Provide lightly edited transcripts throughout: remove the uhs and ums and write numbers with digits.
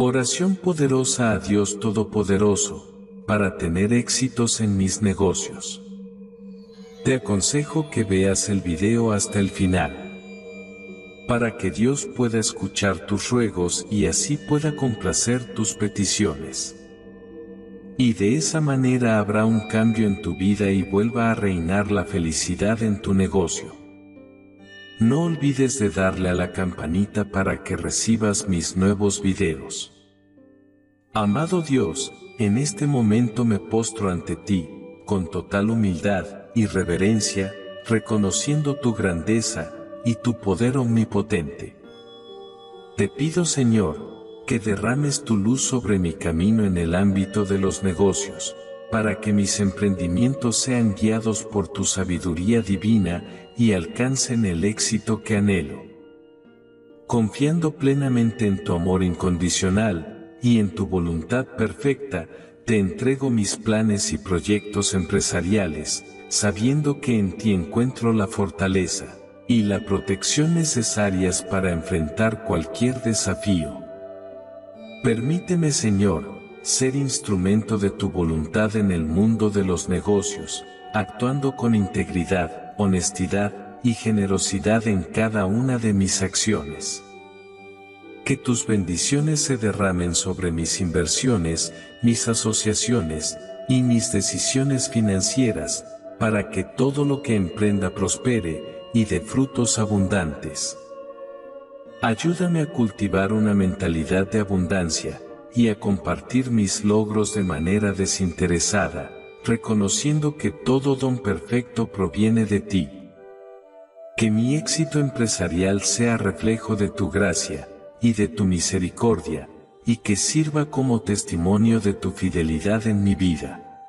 Oración poderosa a Dios Todopoderoso, para tener éxitos en mis negocios. Te aconsejo que veas el video hasta el final, para que Dios pueda escuchar tus ruegos y así pueda complacer tus peticiones. Y de esa manera habrá un cambio en tu vida y vuelva a reinar la felicidad en tu negocio. No olvides de darle a la campanita para que recibas mis nuevos videos. Amado Dios, en este momento me postro ante ti, con total humildad y reverencia, reconociendo tu grandeza y tu poder omnipotente. Te pido, Señor, que derrames tu luz sobre mi camino en el ámbito de los negocios, para que mis emprendimientos sean guiados por tu sabiduría divina y alcancen el éxito que anhelo. Confiando plenamente en tu amor incondicional y en tu voluntad perfecta, te entrego mis planes y proyectos empresariales, sabiendo que en ti encuentro la fortaleza y la protección necesarias para enfrentar cualquier desafío. Permíteme, Señor, ser instrumento de tu voluntad en el mundo de los negocios, actuando con integridad, honestidad y generosidad en cada una de mis acciones. Que tus bendiciones se derramen sobre mis inversiones, mis asociaciones y mis decisiones financieras, para que todo lo que emprenda prospere y dé frutos abundantes. Ayúdame a cultivar una mentalidad de abundancia y a compartir mis logros de manera desinteresada, reconociendo que todo don perfecto proviene de ti. Que mi éxito empresarial sea reflejo de tu gracia y de tu misericordia, y que sirva como testimonio de tu fidelidad en mi vida.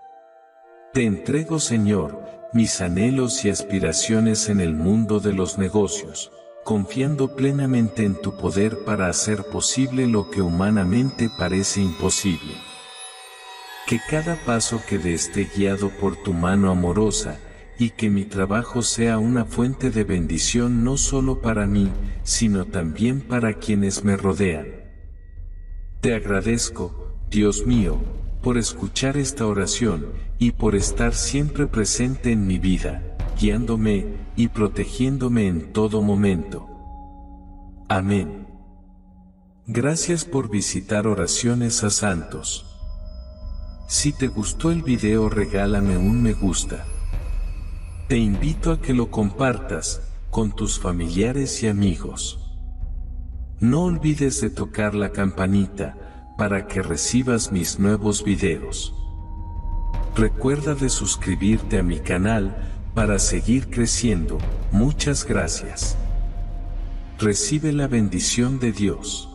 Te entrego, Señor, mis anhelos y aspiraciones en el mundo de los negocios, confiando plenamente en tu poder para hacer posible lo que humanamente parece imposible. Que cada paso que dé esté guiado por tu mano amorosa, y que mi trabajo sea una fuente de bendición no solo para mí, sino también para quienes me rodean. Te agradezco, Dios mío, por escuchar esta oración y por estar siempre presente en mi vida, guiándome y protegiéndome en todo momento. Amén. Gracias por visitar Oraciones a Santos. Si te gustó el video, regálame un me gusta. Te invito a que lo compartas con tus familiares y amigos. No olvides de tocar la campanita para que recibas mis nuevos videos. Recuerda de suscribirte a mi canal para seguir creciendo. Muchas gracias. Recibe la bendición de Dios.